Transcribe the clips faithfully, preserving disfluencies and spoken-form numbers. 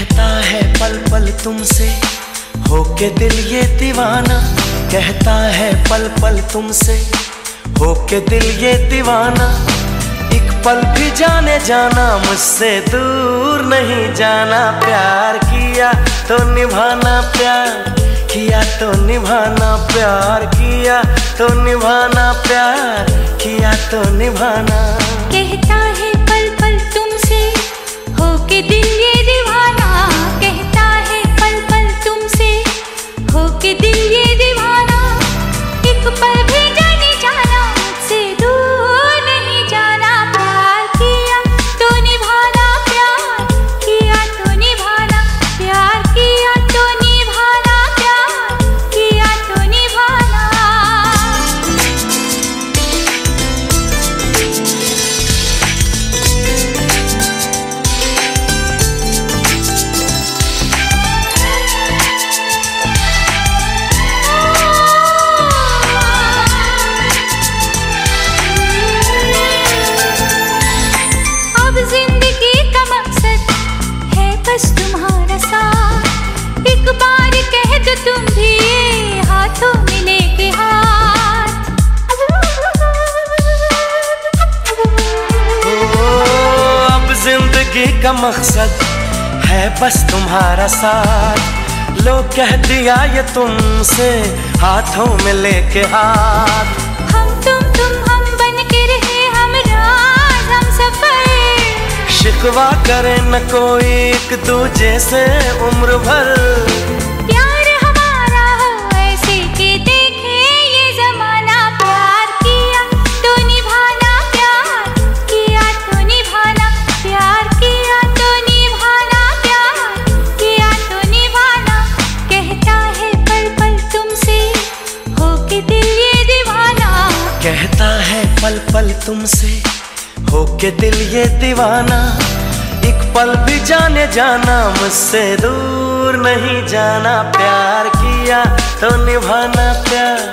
कहता है पल पल तुमसे होके दिल ये दीवाना, कहता है पल पल तुमसे होके दिल ये दीवाना। एक पल भी जाने जाना मुझसे दूर नहीं जाना, प्यार किया तो निभाना, प्यार किया तो निभाना, प्यार किया तो निभाना, प्यार किया तो निभाना। कहता है पल पल तुमसे होके दिल ये का मकसद है बस तुम्हारा साथ, लो कह दिया ये तुमसे हाथों में लेके हाथ। हम तुम तुम हम बन के रहे, हम राज हम सफर, शिकवा करे न कोई एक दूजे से उम्र भर। प्यार हमारा हो ऐसे के देखे ये जमाना, प्यार किया तो निभाना, प्यार किया तो निभाना, प्यार पल पल तुमसे होके दिल ये दीवाना। एक पल भी जाने जाना मुझसे दूर नहीं जाना, प्यार किया तो निभाना, प्यार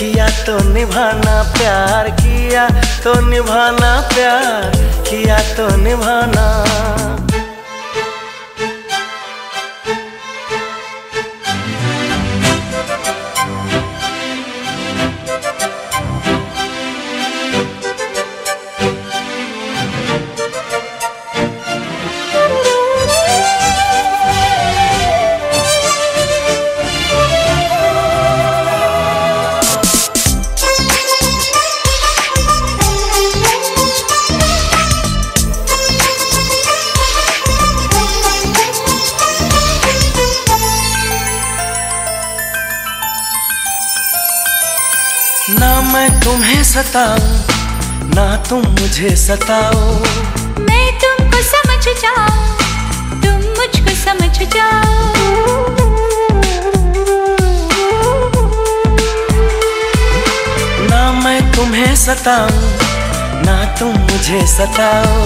किया तो निभाना, प्यार किया तो निभाना, प्यार किया तो निभाना। ना मैं तुम्हें सताऊं ना तुम मुझे सताओ, मैं तुमको समझ जाऊं तुम मुझको समझ जाओ। ना मैं तुम्हें सताऊं ना तुम मुझे सताओ,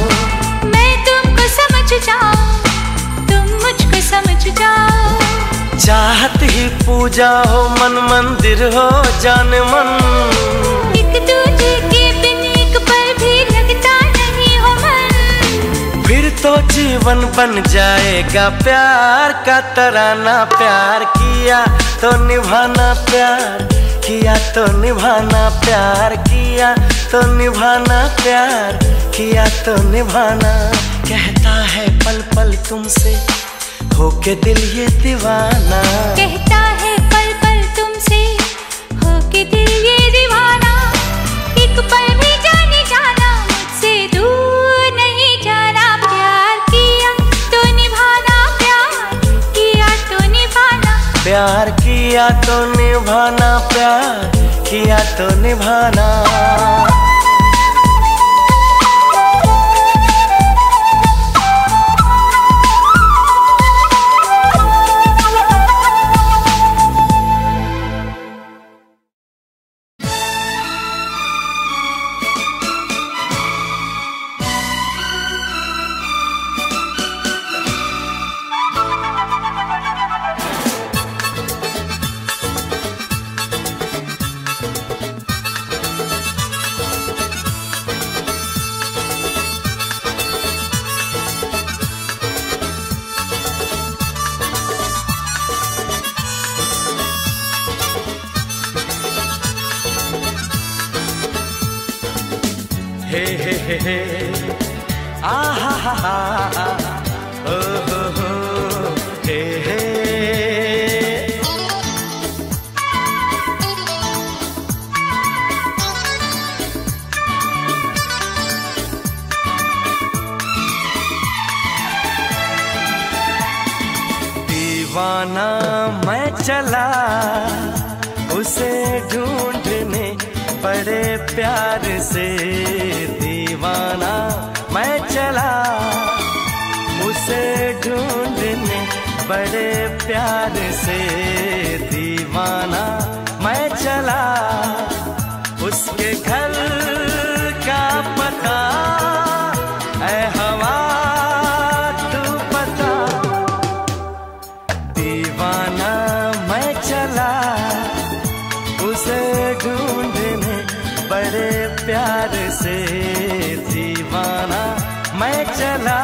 मैं तुमको समझ जाऊं तुम मुझको समझ जाओ। चाहत ही पूजा हो, मन मंदिर हो जान मन, एक दूजे के बिन एक पल भी लगता नहीं हो मन। फिर तो जीवन बन जाएगा प्यार का तराना, प्यार किया तो निभाना, प्यार किया तो निभाना, प्यार किया तो निभाना, प्यार किया तो निभाना। कहता है पल पल तुमसे होके दिल ये दीवाना, कहता है पल पल तुमसे होके दिल ये दीवाना। एक पल भी जाने जाना मुझसे दूर नहीं जाना, प्यार किया तो निभाना, प्यार किया तो निभाना, प्यार किया तो निभाना, प्यार किया तो निभाना। दीवाना मैं चला उसे ढूंढने बड़े प्यार से, दीवाना मैं चला उसे ढूंढने बड़े प्यार से, दीवाना मैं चला उसके घर का पता ऐ हवा तू पता, दीवाना मैं चला उसे ढूंढने बड़े प्यार से, दीवाना मैं चला।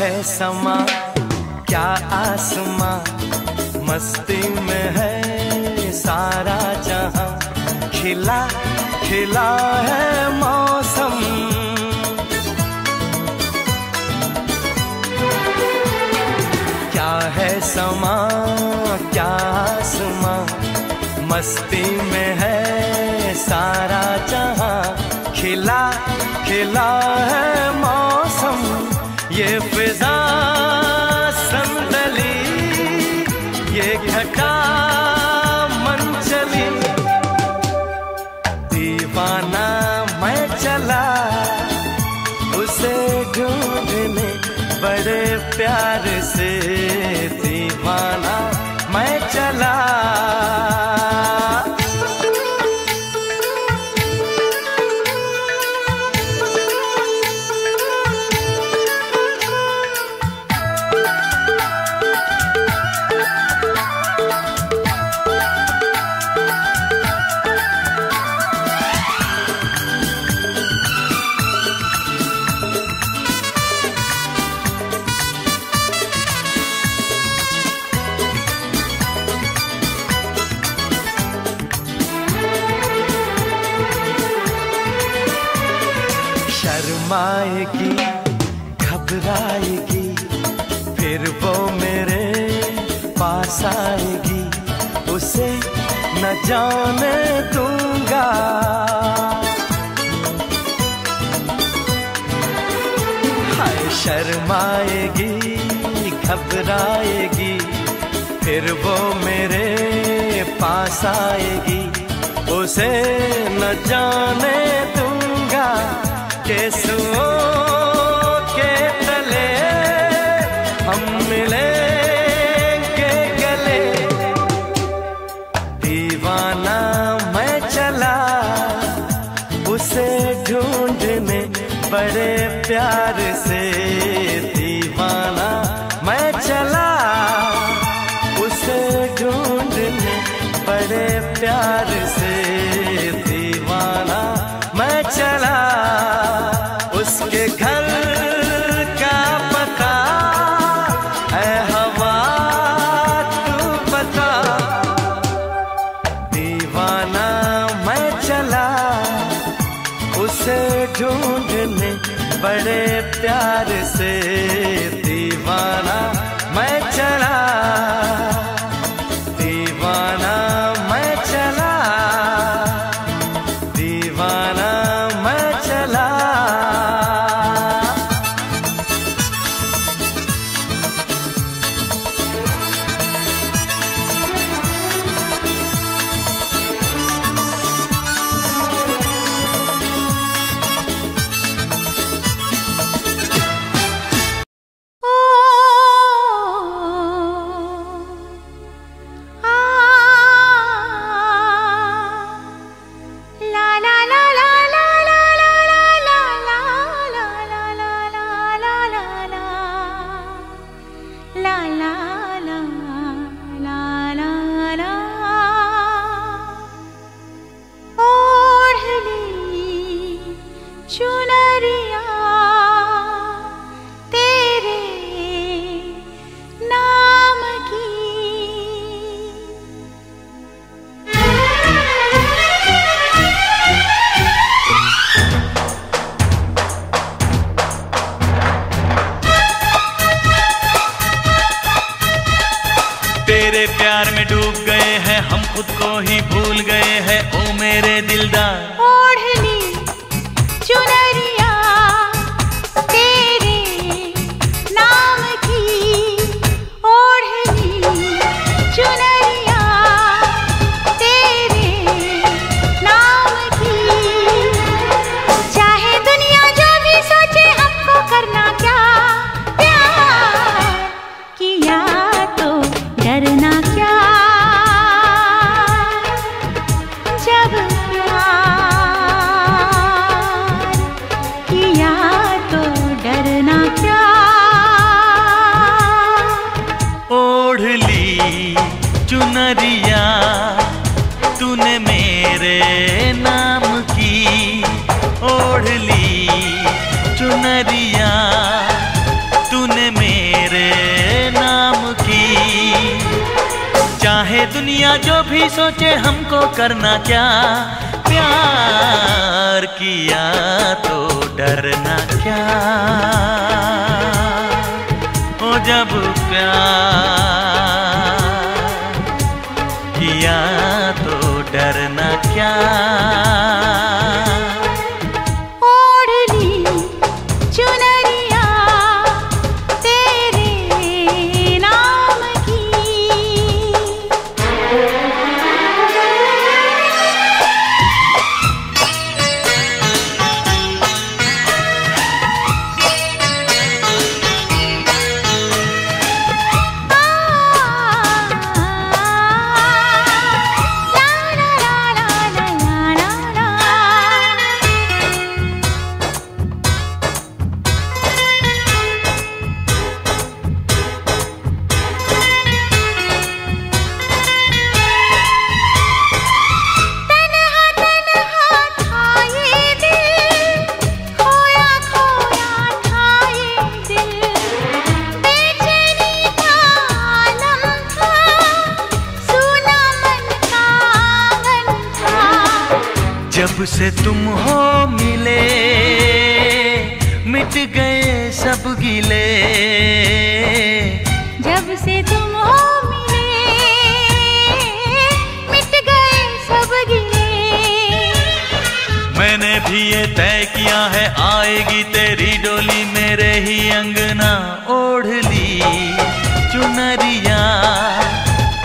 है समा क्या आसमां मस्ती में है सारा जहां, खिला खिला है मौसम, क्या है समा क्या आसमां मस्ती में है सारा जहां, खिला खिला है मौसम, ये फिजा संदली ये घटा मन चली, दीवाना मैं चला उसे ढूंढने बड़े प्यार से, दीवाना मैं चला। शर्माएगी घबराएगी फिर वो मेरे पास आएगी, उसे न जाने दूंगा, हाय। शर्माएगी घबराएगी फिर वो मेरे पास आएगी, उसे न जाने दूंगा के सुओ के तले हम मिलेंगे गले, दीवाना मैं चला उसे ढूंढने बड़े प्यार से, दीवाना मैं चला उसे ढूंढने बड़े प्यार से, दीवाना मैं चला उसके घर का पता ऐ हवा तू पता, दीवाना मैं चला उसे ढूंढने बड़े प्यार से, दीवाना मैं चला। तेरे प्यार में डूब गए हैं, हम खुद को ही भूल गए हैं। ओ मेरे दिलदार ओढ़नी चुनरिया तेरे नाम की, ओढ़नी चुनरिया तेरे नाम की। चाहे दुनिया जो भी सोचे हमको करना क्या, प्यार किया तो डरना क्या। जब चुनरिया तूने मेरे नाम की, ओढ़ ली चुनरिया तूने मेरे नाम की। चाहे दुनिया जो भी सोचे हमको करना क्या, प्यार किया तो डरना क्या। ओ जब प्यार किया तो डरना क्या। जब से तुम हो मिले मिट गए सब गिले, जब से तुम हो मिले मिट गए सब गिले। मैंने भी ये तय किया है आएगी तेरी डोली मेरे ही अंगना, ओढ़ ली चुनरिया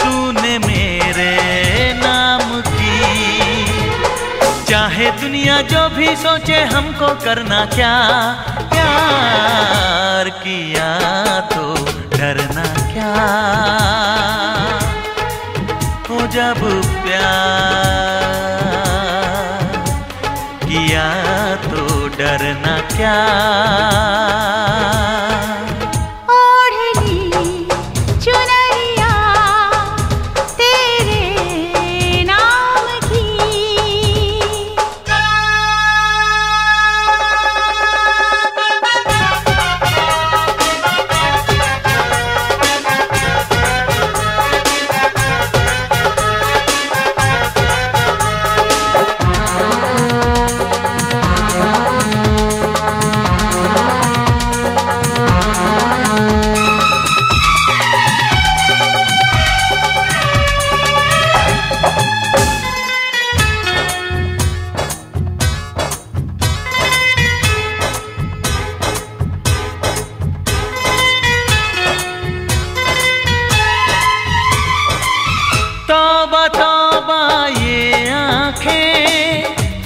तूने मेरे। चाहे दुनिया जो भी सोचे हमको करना क्या, प्यार किया तो डरना क्या। ओ जब प्यार किया तो डरना क्या।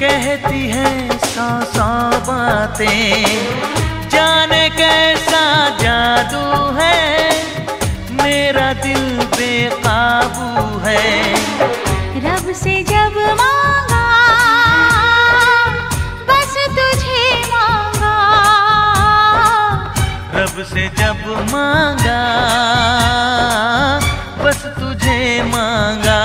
कहती है सौ सौ बातें, जाने कैसा जादू है मेरा दिल बेकाबू है। रब से जब मांगा बस तुझे मांगा, रब से जब मांगा बस तुझे मांगा।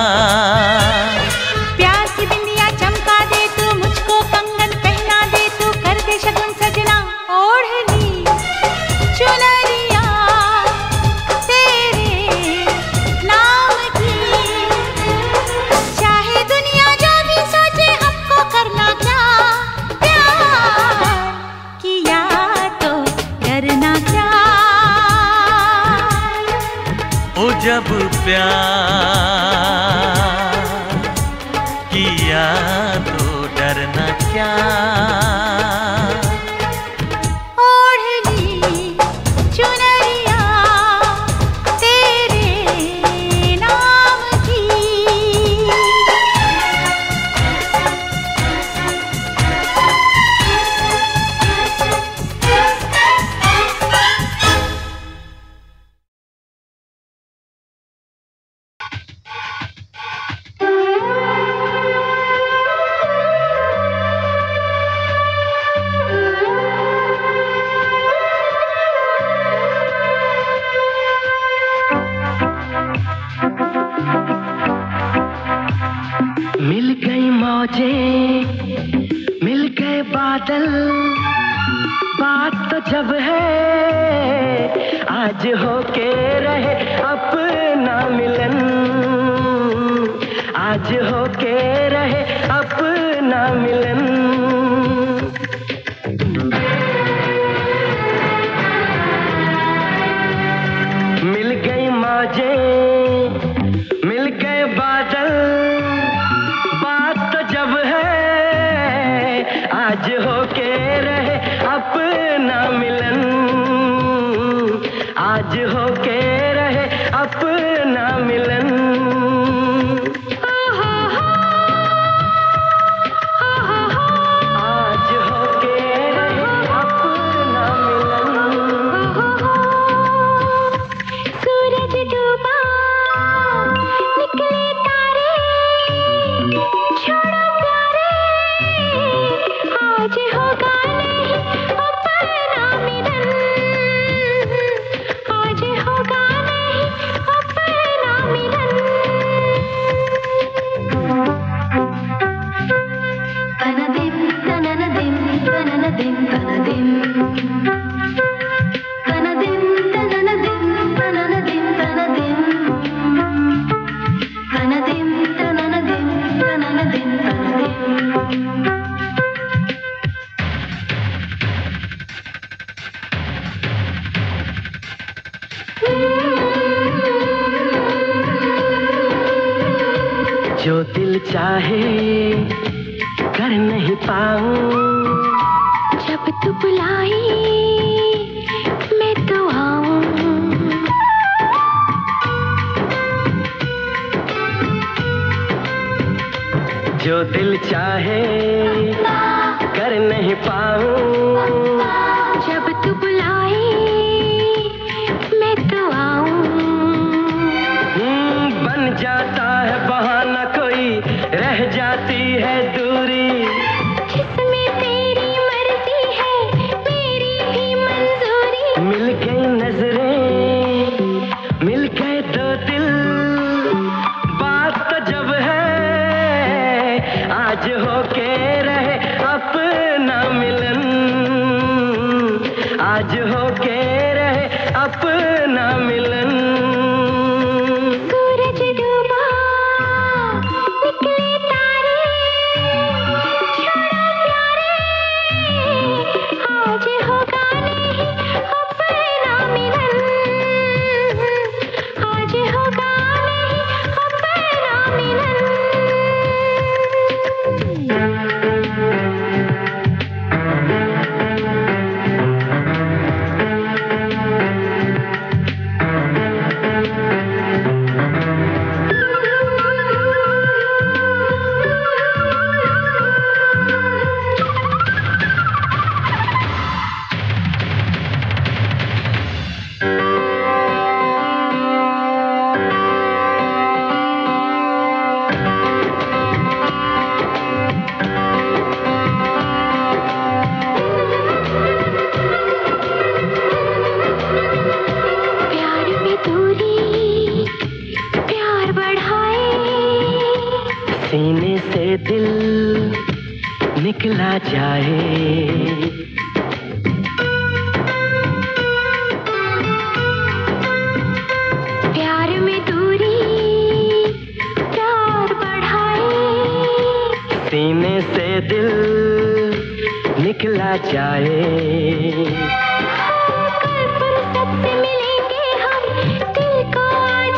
जब प्यार किया तो डरना क्या, आज होके रहे अपना मिलन। आज होके रहे अपना मिलन। सूरज डूबा निकले तारे, छोड़ो प्यारे आज होगा नहीं अपना मिलन। जो दिल चाहे कर नहीं पाऊं, जब तू बुलाई मैं तो आऊं। जो दिल चाहे कर नहीं पाऊं, जब तू बुलाई मैं तो आऊं। बन जाता है बहाना, रह जाती है दूरी जिसमें तेरी मर्जी है मेरी भी मंजूरी। मिल गई नजरें मिल गए दो दिल, बात तो जब है आज होके रहे अपना मिलन। आज होके रहे अपना मिलन। मिलेंगे हम दिल को आज।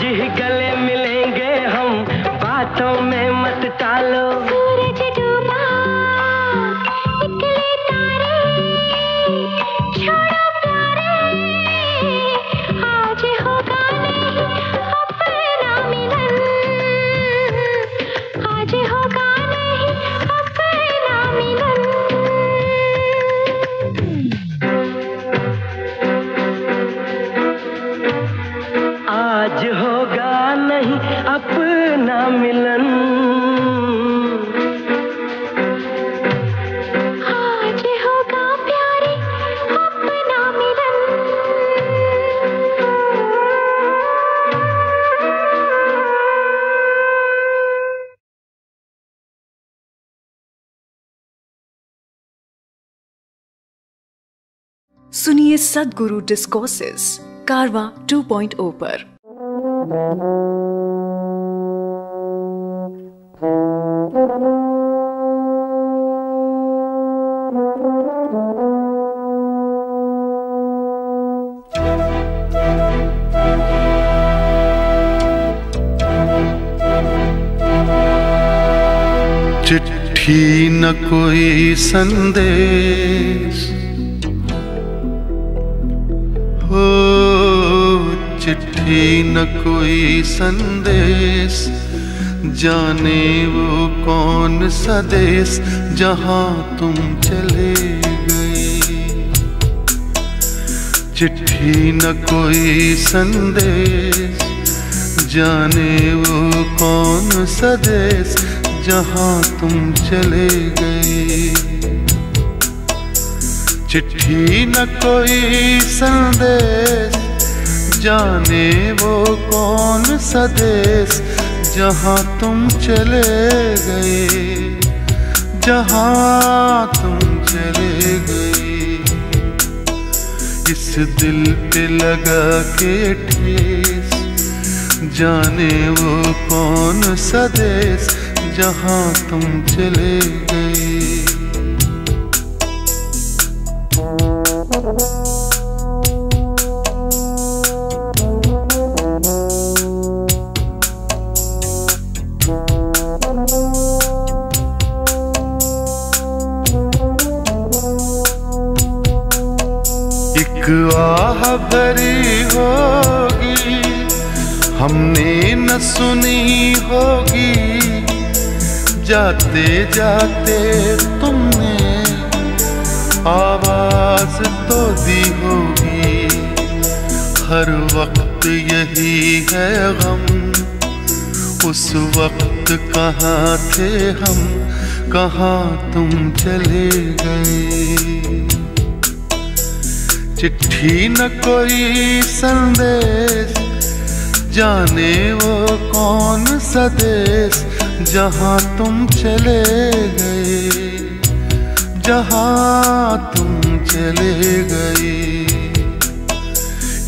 आज ही गले मिलेंगे हम, बातों में मत टालो। सूरज डूबा निकले तारे, छोड़ो प्यारे, आज होगा नहीं अपना मिलन, आज होगा नहीं अपना मिलन, आज होगा नहीं अपना मिलन। सुनिए सदगुरु डिस्कोर्सेस कारवा टू पॉइंट ओ पर। चिट्ठी न कोई संदेश, ओ चिट्ठी न कोई संदेश, जाने वो कौन सा देश जहाँ तुम चले गए। चिट्ठी न कोई संदेश, जाने वो कौन सा देश जहाँ तुम चले गए। चिट्ठी न कोई संदेश, जाने वो कौन सा देश जहाँ तुम चले गए, जहाँ तुम चले गए। इस दिल पे लगा के ठेस, जाने वो कौन सा देश जहाँ तुम चले गए। एक आह भरी होगी, हमने न सुनी होगी, जाते जाते तुमने आवाज तो दी होगी। हर वक्त यही है गम, उस वक्त कहाँ थे हम, कहाँ तुम चले गए। चिट्ठी न कोई संदेश, जाने वो कौन सा देश जहाँ तुम चले गए, जहाँ तुम चले गए।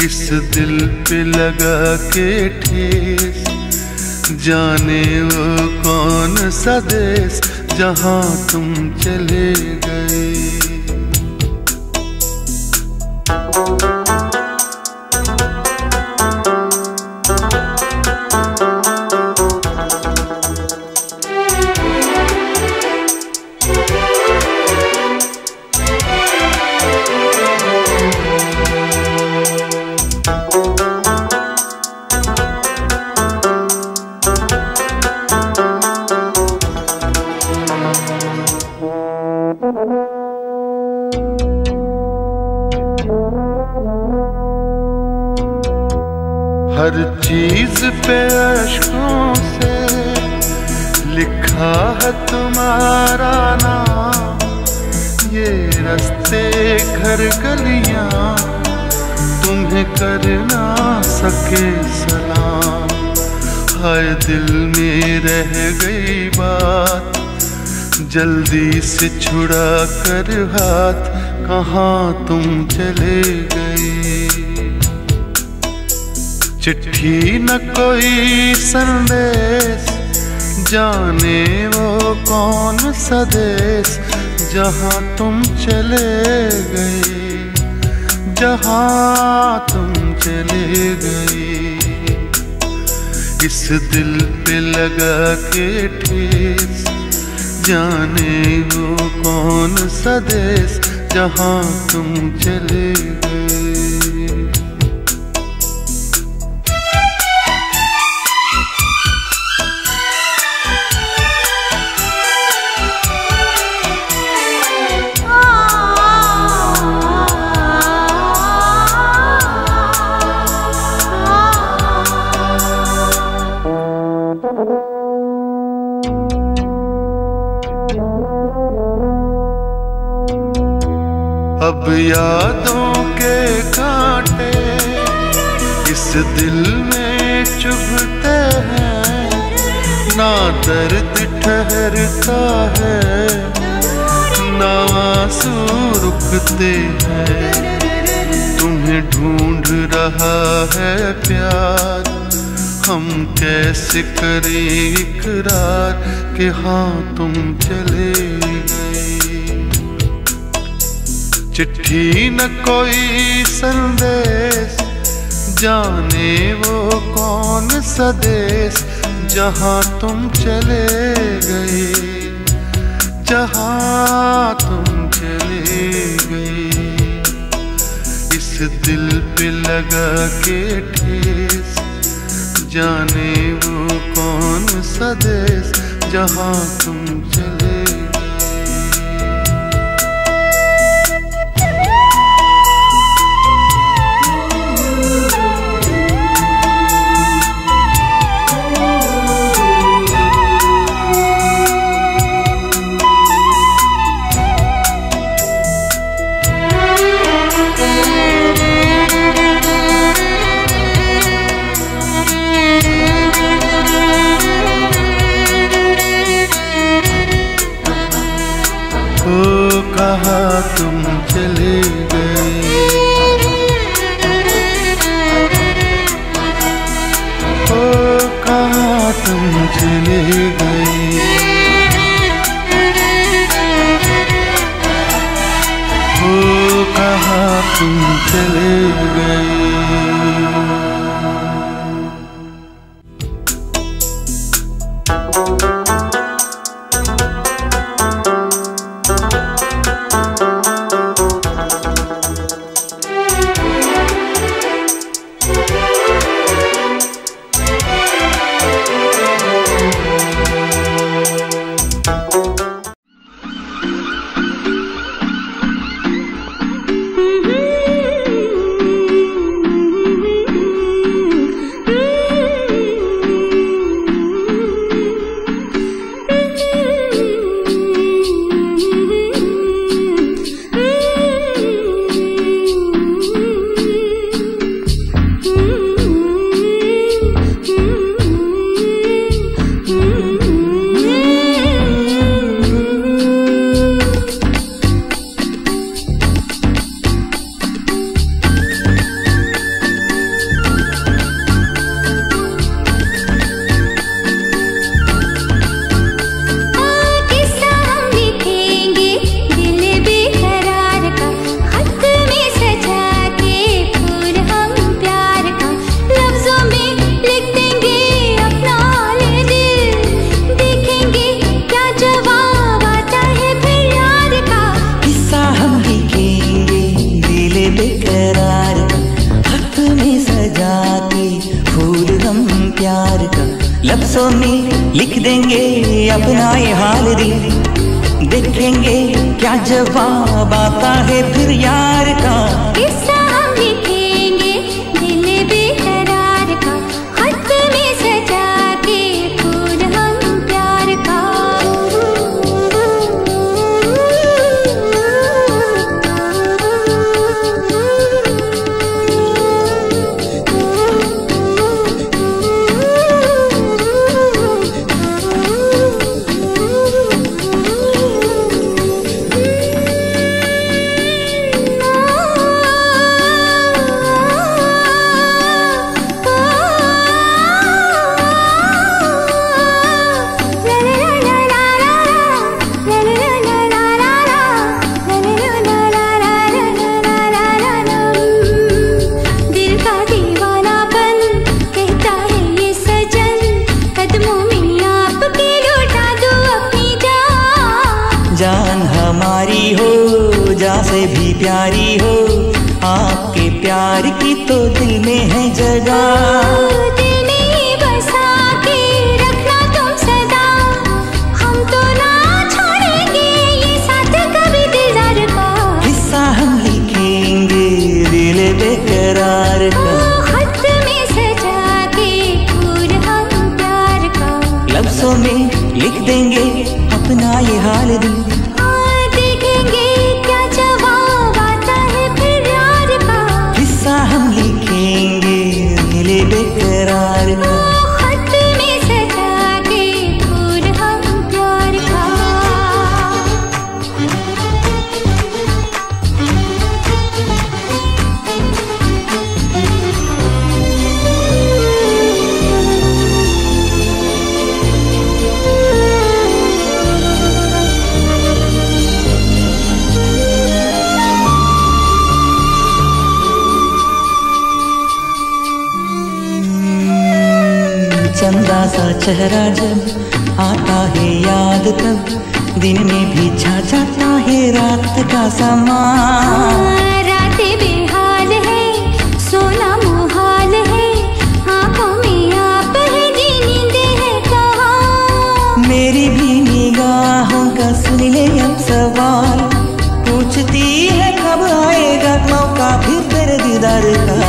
इस दिल पे लगा के ठेस, जाने वो कौन सा देश जहाँ तुम चले गए। हर चीज पे अश्कों से लिखा है तुम्हारा नाम, ये रास्ते घर गलियां तुम्हें कर ना सके सलाम। हाय दिल में रह गई बात, जल्दी से छुड़ा कर हाथ, कहाँ तुम चले गए। चिट्ठी न कोई संदेश, जाने वो कौन सा देश जहाँ तुम चले गए, जहाँ तुम चले गए। किस दिल पे लगा के ठेस, जाने वो कौन सा देश जहाँ तुम चले गए। अब यादों के कांटे इस दिल में चुभते हैं, ना दर्द ठहरता है, ना आंसू रुकते हैं। तुम्हें ढूंढ रहा है प्यार, हम कैसे करें इकरार कि हाँ तुम चले गए। चिट्ठी न कोई संदेश, जाने वो कौन सा देश जहाँ तुम चले गए, जहाँ तुम चले गए। इस दिल पे लगा के ठेस, जाने वो कौन सा देश जहाँ तुम चले। कहाँ तुम चले गए, ओ कहाँ तुम चले गए, ओ कहाँ तुम चले गए। लफ्जों में लिख देंगे अपना ये हाल दिल, देखेंगे क्या जवाब आता है फिर यार का। किस्सा हम लिखेंगे दिल बेकरार का, खत में सजा के फूल हम प्यार का। प्यारी हो, आपके प्यार की तो दिल में है जगह। लफ्जों में लिख देंगे अपना ये हाल दिल, और देखेंगे क्या जवाब आता है फिर यार का। किस्सा हम लिखेंगे दिले बेकरार का, खत में सजा के फूल हम प्यार का। चंदा सा चेहरा जब आता है याद, तब दिन में भी छा जाता है रात का समा। रातें बेहाल है, सोना मुहाल है, आंखों में आप है, नींद है कहाँ। मेरी भी निगाहों का सुन ले अब सवाल, पूछती है कब आएगा मौका भी तेरे दीदार का।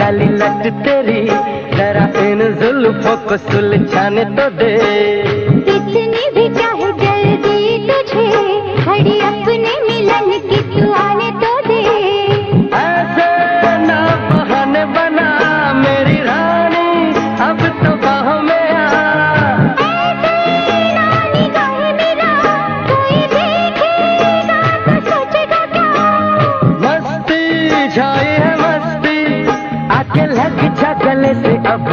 काली नक तेरी, जरा इन जुल्फों को सुलझाने तो दे। कितनी भी चाहे जल्दी तुझे, खड़ी अपने मिलन की तू आने तो दे। ऐसे ना बहाने बना मेरी रानी, अब तो बाहों में आ। ऐसे ना निगाह मेरा कोई देखेगा तो सोचेगा क्या। मस्ती छाई है मस्ती, आके लग जा गले से अब।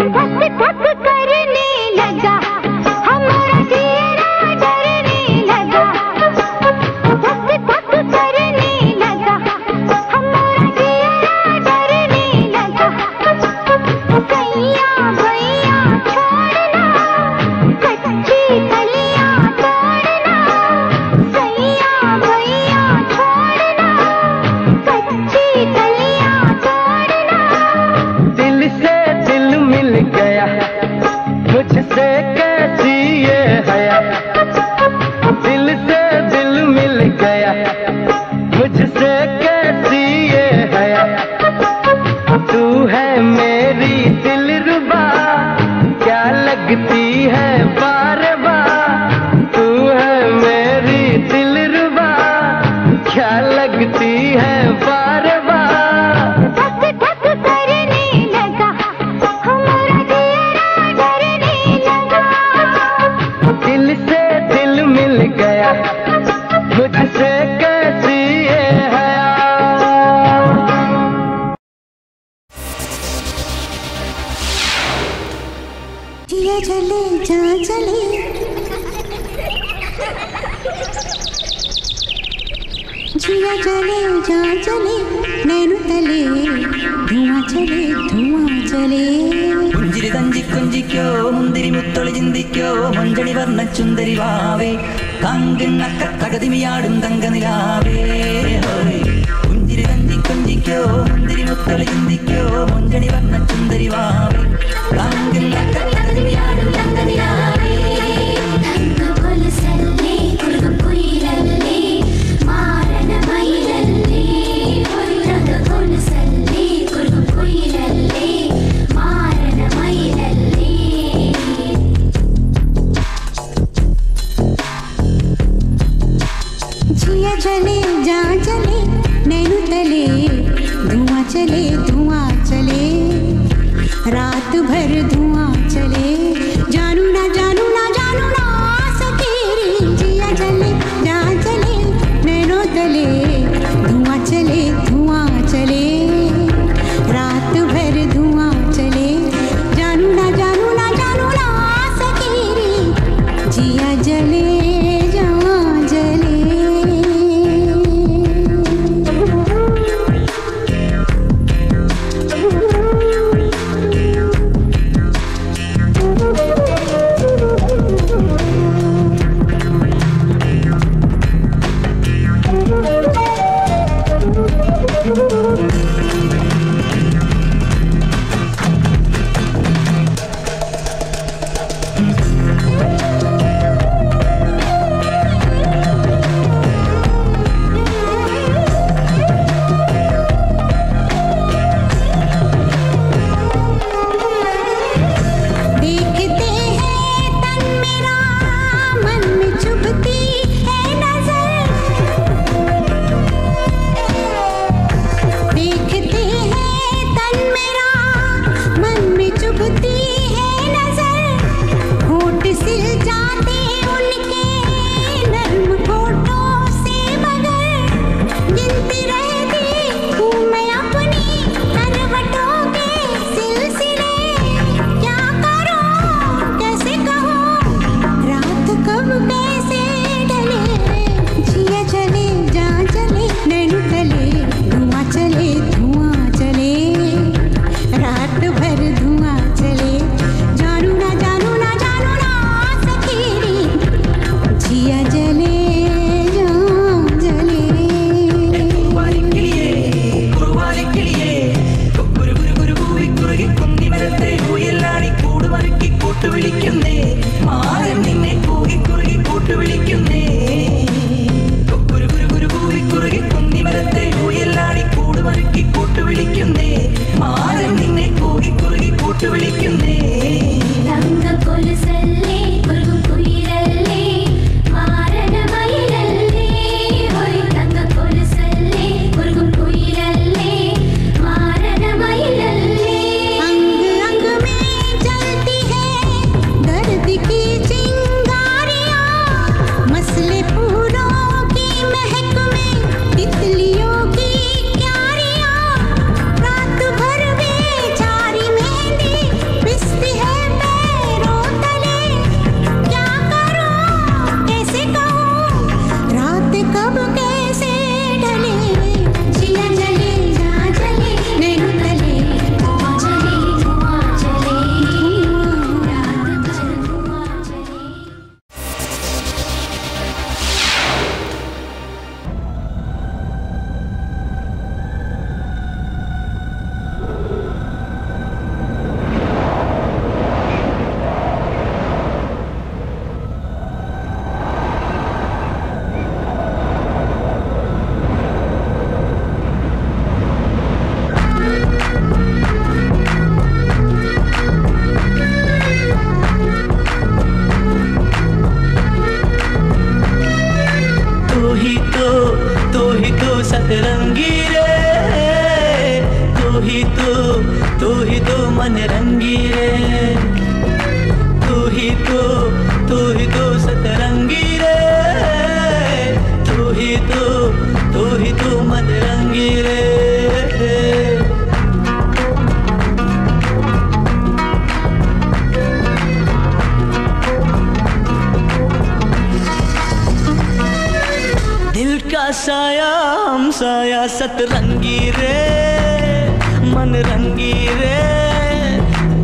साया सतरंगी रे मन रंगी रे,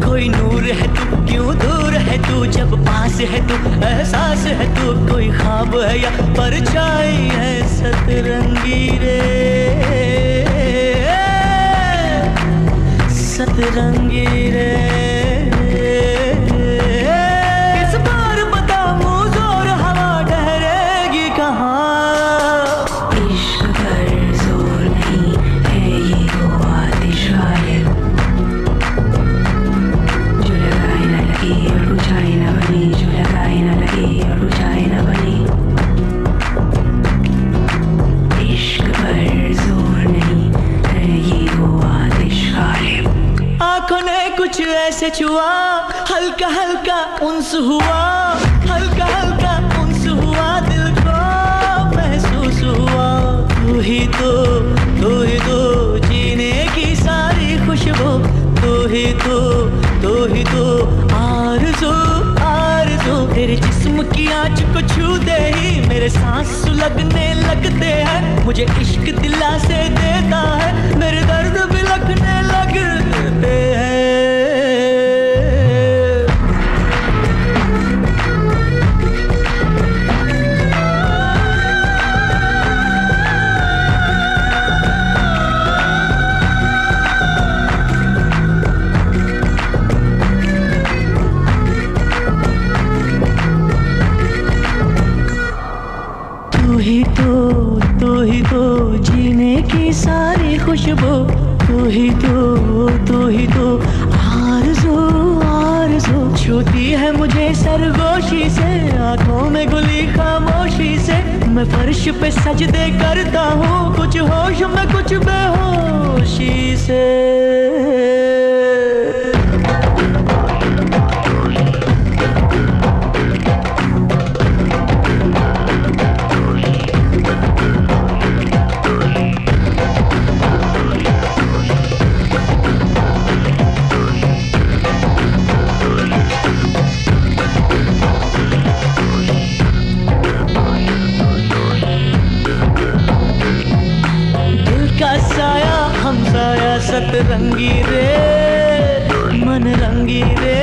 कोई नूर है तू क्यों दूर है तू, जब पास है तू एहसास है तू, कोई ख्वाब है या परछाई है सतरंगी रे सतरंगी रे। छुआ हल्का हल्का उन्स हुआ हल्का हल्का उन्स हुआ, दिल को महसूस हुआ तू ही तो तू ही तो जीने की सारी खुशबू तू ही तो तू ही तो आरज़ू आरज़ू, तेरे जिस्म की आँच को छू दे ही मेरे सांस लगने लगते हैं, मुझे इश्क दिला से देता है मेरे दर्द बिलखने लगते हैं। सारी खुशबू तू ही तो तू ही तो आरज़ू आरज़ू, छूती है मुझे सरगोशी से आंखों में गुली खामोशी से, मैं फर्श पे सजदे करता हूँ कुछ होश में कुछ बेहोशी से। सतरंगी रे मन रंगी रे,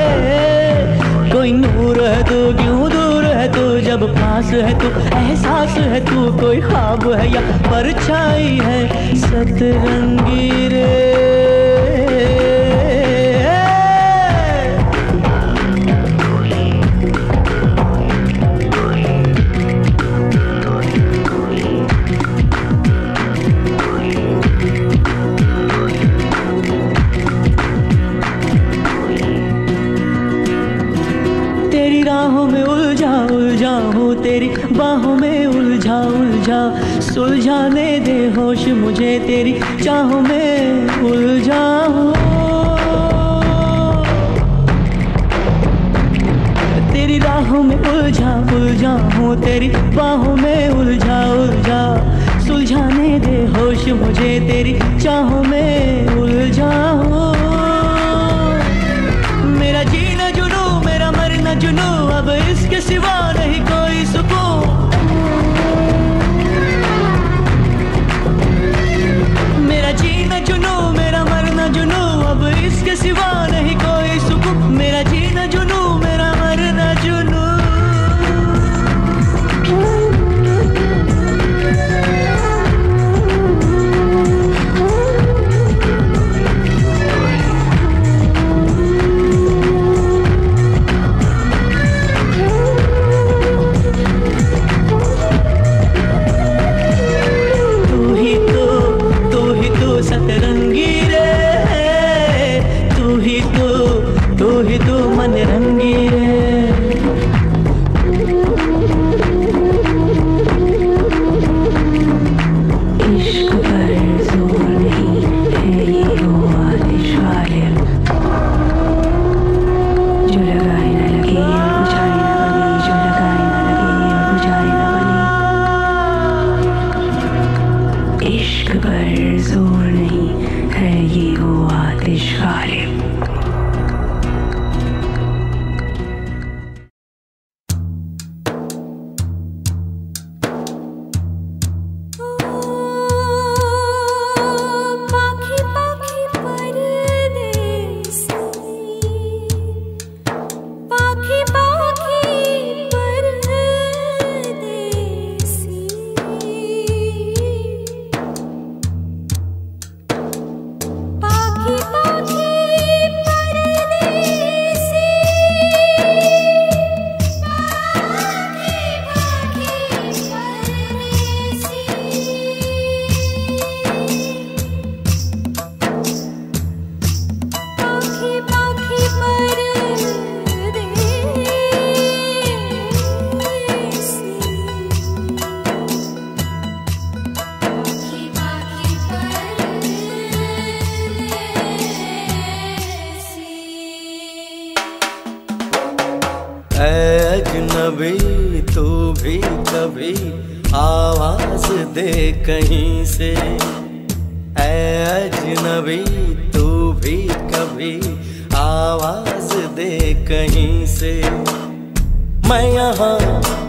कोई नूर है तू क्यों दूर है तू, जब पास है तू एहसास है तू, कोई ख्वाब है या परछाई है सतरंगी रे सुलझाने दे होश मुझे तेरी चाहों में उलझा हूँ, तेरी राहों में उलझा उलझा हूँ तेरी बाहों में उलझा उलझा, सुलझाने दे होश मुझे तेरी चाहों में उलझा हूँ। मेरा जीना जुनू मेरा मरना जुनू, अब इसके सिवा नहीं कोई सुकून, जीना जुनू मेरा मरना जुनू, अब इसके सिवा नहीं कोई सुकून, मेरा जीना जुनू मेरा मरना जुनू। अजनबी तू भी कभी आवाज दे कहीं से, अजनबी तू भी कभी आवाज दे कहीं से। मैं यहाँ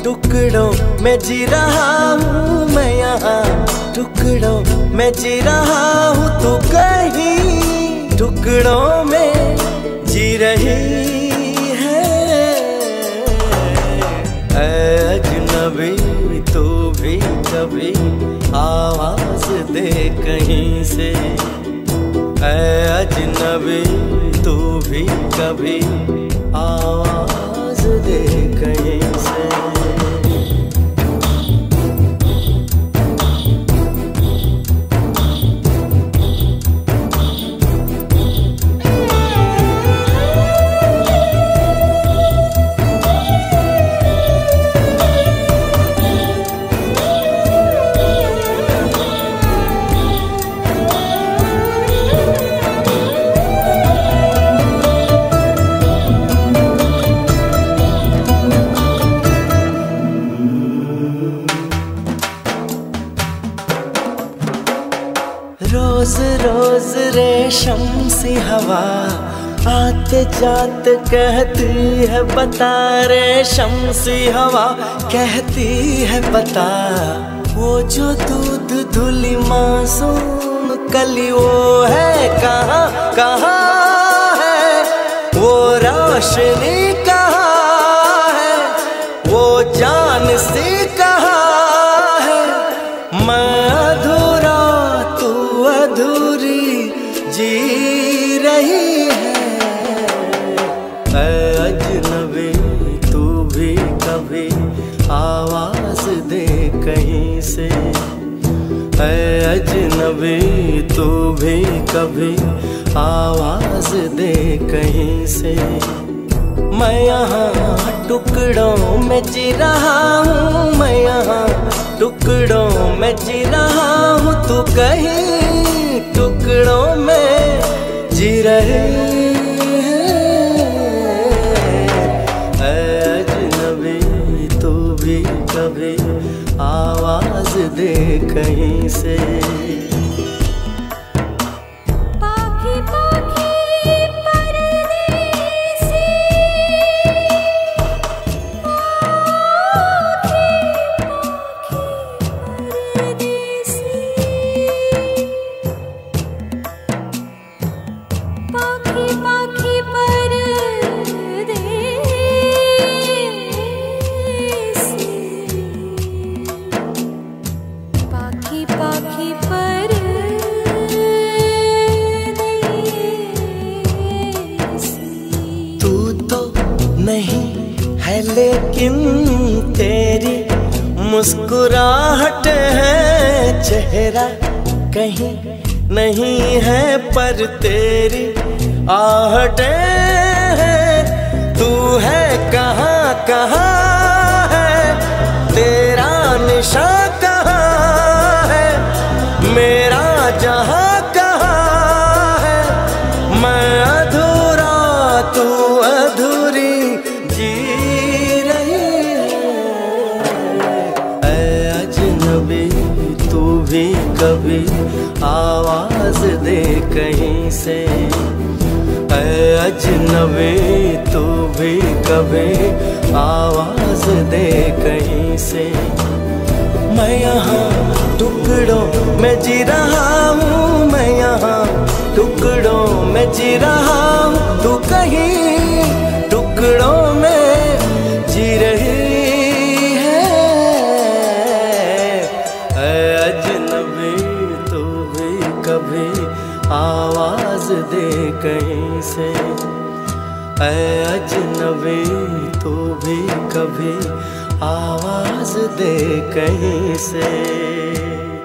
टुकड़ों में जी रहा हूँ, मैं यहाँ टुकड़ों में जी रहा हूँ, तू कहीं टुकड़ों में जी रही है। अजनबी तू भी कभी आवाज दे कहीं से, अजनबी तू भी कभी आवाज दे कहीं से। रोज रोज रेशम सी हवा आते जाते कहती है बता, रेशम सी हवा कहती है बता। वो जो दूध धुली मासूम कली वो है कहाँ कहाँ है, वो रोशनी कहाँ है, वो जान सी कहाँ है। मैं जी रही है, अजनबी तू भी कभी आवाज दे कहीं से, अजनबी तू भी कभी आवाज दे कहीं से। मैं यहाँ टुकड़ों में जी रहा हूँ, मैं यहाँ टुकड़ों में जी रहा हूँ, तू कहीं टुकड़ों में जी रहे है। अजनबी तू भी कभी आवाज दे कहीं से। लेकिन तेरी मुस्कुराहट है, चेहरा कहीं नहीं है पर तेरी आहटें हैं। तू है कहाँ कहाँ है, तेरा निशान भी कभी आवाज दे कहीं से, अजनबी तू भी कभी आवाज दे कहीं से। मैं यहाँ टुकड़ों में जी रहा हूँ, मैं यहाँ टुकड़ों में जी रहा हूँ, तू कहीं टुकड़ों में जी रही। आवाज दे कहीं से, अजनबी तू भी कभी आवाज दे कहीं से।